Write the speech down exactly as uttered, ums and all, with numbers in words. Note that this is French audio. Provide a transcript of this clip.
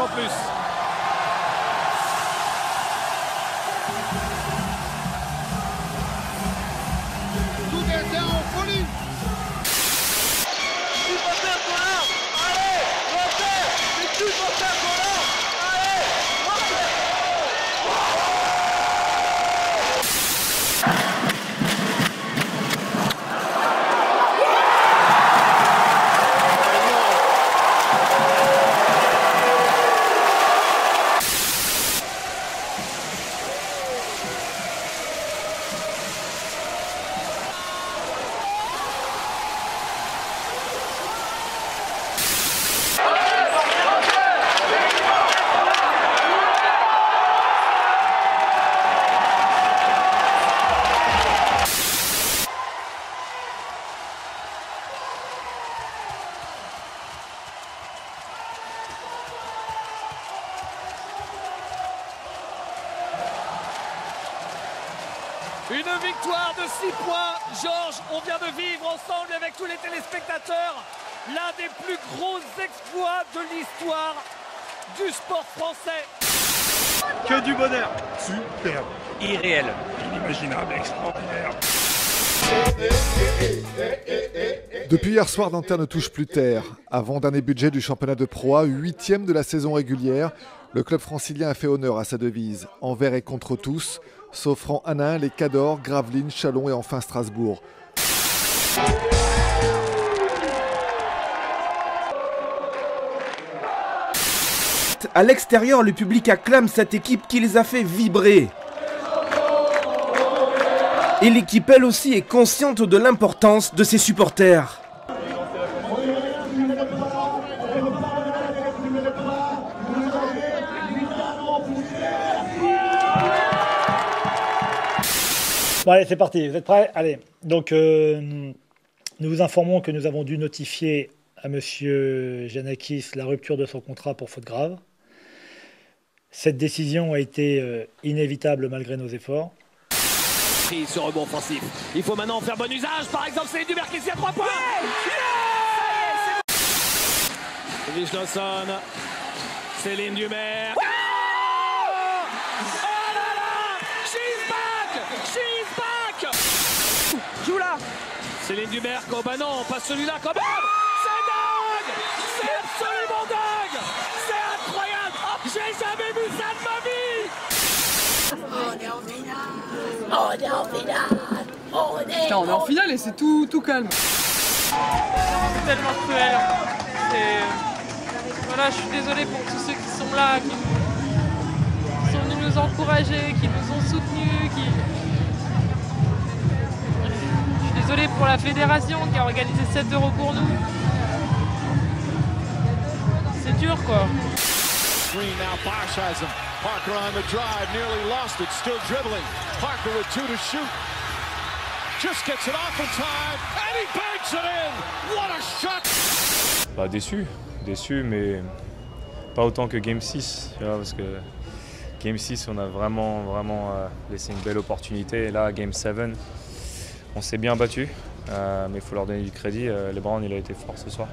en plus. Une victoire de six points, Georges, on vient de vivre ensemble avec tous les téléspectateurs l'un des plus gros exploits de l'histoire du sport français. Que du bonheur. Superbe. Irréel. Inimaginable, extraordinaire. Depuis hier soir, Nanterre ne touche plus terre. Avant-dernier budget du championnat de Pro A, huitième de la saison régulière, le club francilien a fait honneur à sa devise, envers et contre tous, s'offrant un à un les Cadors, Gravelines, Chalon et enfin Strasbourg. À l'extérieur, le public acclame cette équipe qui les a fait vibrer. Et l'équipe, elle aussi, est consciente de l'importance de ses supporters. Bon, allez, c'est parti, vous êtes prêts? Allez, donc euh, nous vous informons que nous avons dû notifier à monsieur Giannakis la rupture de son contrat pour faute grave. Cette décision a été euh, inévitable malgré nos efforts. Ce rebond offensif, il faut maintenant en faire bon usage, par exemple Céline Dumerc ici à trois points. Yeah yeah Vichlosson, Céline Dumerc. Ouais oh là là, she's back, she's back. Joue là Céline Dumerc, oh bah non, pas celui-là quand même. C'est dingue, c'est absolument dingue, c'est incroyable, oh, j'ai jamais vu ça de ma vie. On est en finale! On est en finale! On est, Putain, on est en finale et c'est tout, tout calme! C'est tellement cruel! Et voilà, je suis désolée pour tous ceux qui sont là, qui, qui sont venus nous encourager, qui nous ont soutenus, qui... Je suis désolée pour la fédération qui a organisé sept euros pour nous. C'est dur quoi! Green now, Bosch has him. Parker on the drive, nearly lost it, still dribbling. Parker with two to shoot. Just gets it off in time, and he banks it in. What a shot! Bah déçu, déçu, mais pas autant que Game six, tu vois, parce que Game six, on a vraiment, vraiment euh, laissé une belle opportunité. Et là, Game sept, on s'est bien battu, euh, mais il faut leur donner du crédit. Euh, LeBron, il a été fort ce soir.